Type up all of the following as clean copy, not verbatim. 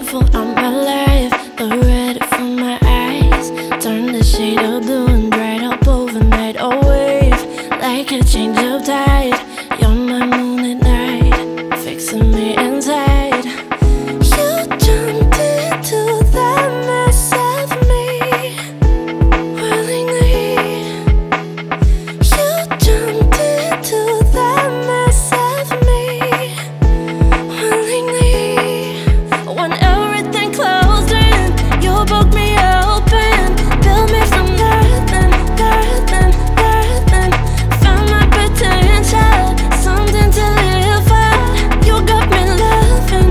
thankful I'm alive. The red from my eyes turn the shade of blue and bright up overnight. A wave like a change of tide. You're my moon at night, fixing me inside. You jumped into the mess of me willingly. You jumped into the mess of me willingly. When everything closed in, you broke me open, built me from nothing, nothing, nothing. Found my potential, something to live for. You got me loving,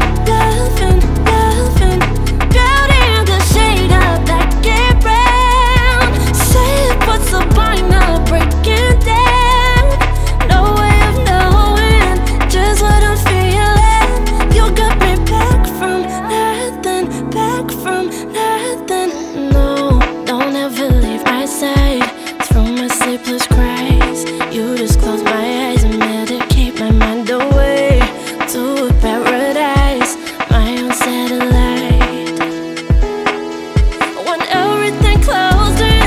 loving, loving. Beauty in the shade of that gray brown. Say it was a bind, now breaking down. No way of knowing just what I'm feeling. You got me back from nothing, back from nothing. No, don't ever leave my side. Through my sleepless cries, you just close my eyes and medicate my mind away to a paradise, my own satellite. When everything closed in,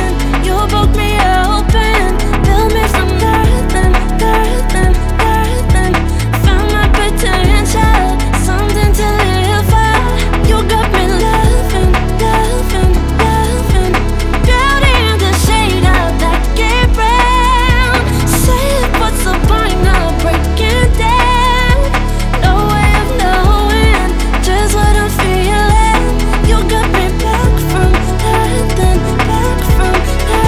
you broke me open, built me from nothing, nothing, nothing. Found my potential, something to live for. You got me loving, loving, loving. Beauty in the shade of that gray brown. Say it was a bind, now breaking down. No way of knowing just what I'm feeling. You got me back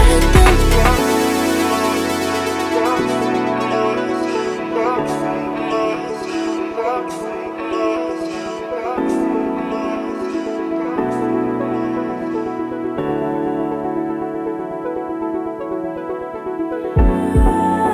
from nothing, back from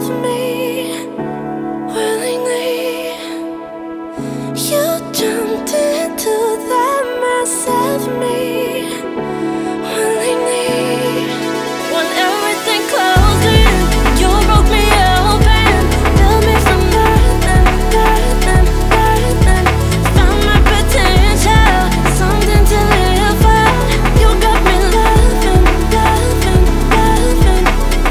nothing. You jumped into the mess of me willingly. You jumped into the mess of me willingly. When everything closed in, you broke me open, built me from nothing, nothing, nothing. Found my potential, something to live for. You got me loving, loving, loving.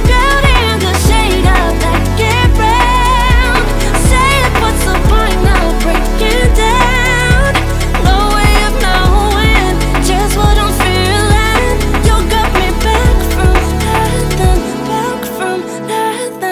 Beauty in the shade of that gray brown. Say it was a bind, now breaking down. No way of knowing just what I'm feeling. You got me back from nothing, back from nothing.